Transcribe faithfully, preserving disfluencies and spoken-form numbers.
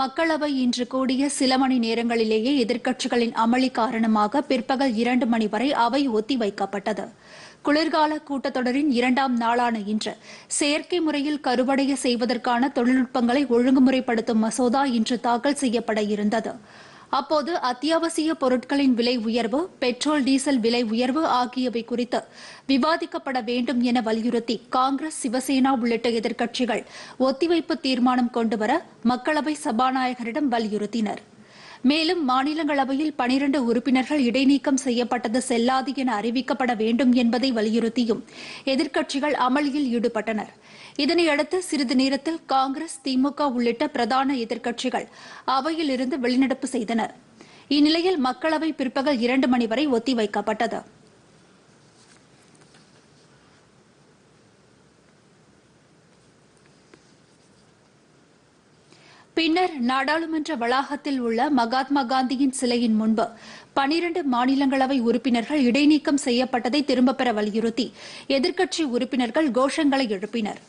மக்களவை இன்று கூடிய சில மணி நேரங்களிலேயே எதிர்க்கட்சிகளின் அமளி காரணமாக பிற்பகல் இரண்டு மணி வரை அவை ஒத்திவைக்கப்பட்டது. குளிர்கால கூட்டத்தொடரின் இரண்டாம் நாளான இன்று செயற்கை முறையில் கருவடைய செய்வதற்கான தொழில்நுட்பங்களை ஒழுங்குமுறைப்படுத்தும் மசோதா இன்று தாக்கல் செய்யப்பட இருந்தது. அப்போது அத்தியாவசிய பொருட்களின் விலை உயர்வு, பெட்ரோல் டீசல் விலை உயர்வு ஆகியவை குறித்து விவாதிக்கப்பட வேண்டும் என வலியுறுத்தி காங்கிரஸ், சிவசேனா உள்ளிட்ட எதிர்க்கட்சிகள் ஒத்திவைப்பு தீர்மானம் கொண்டுவர மக்களவை சபாநாயகரிடம் வலியுறுத்தினர். மேலும் மாநிலங்களவையில் பனிரண்டு உறுப்பினர்கள் இடைநீக்கம் செய்யப்பட்டது செல்லாது என அறிவிக்கப்பட வேண்டும் என்பதை வலியுறுத்தியும் எதிர்க்கட்சிகள் அமளியில் ஈடுபட்டனர். இதனையடுத்து சிறிது நேரத்தில் காங்கிரஸ், திமுக உள்ளிட்ட பிரதான எதிர்க்கட்சிகள் அவையில் இருந்து வெளிநடப்பு செய்தனர். இந்நிலையில் மக்களவை பிற்பகல் இரண்டு மணி வரை ஒத்திவைக்கப்பட்டது. பின்னர் நாடாளுமன்ற வளாகத்தில் உள்ள மகாத்மா காந்தியின் சிலையின் முன்பு பனிரண்டு மாநிலங்களவை உறுப்பினர்கள் இடைநீக்கம் செய்யப்பட்டதை திரும்பப் பெற வலியுறுத்தி எதிர்க்கட்சி உறுப்பினர்கள் கோஷங்களை எழுப்பினர்.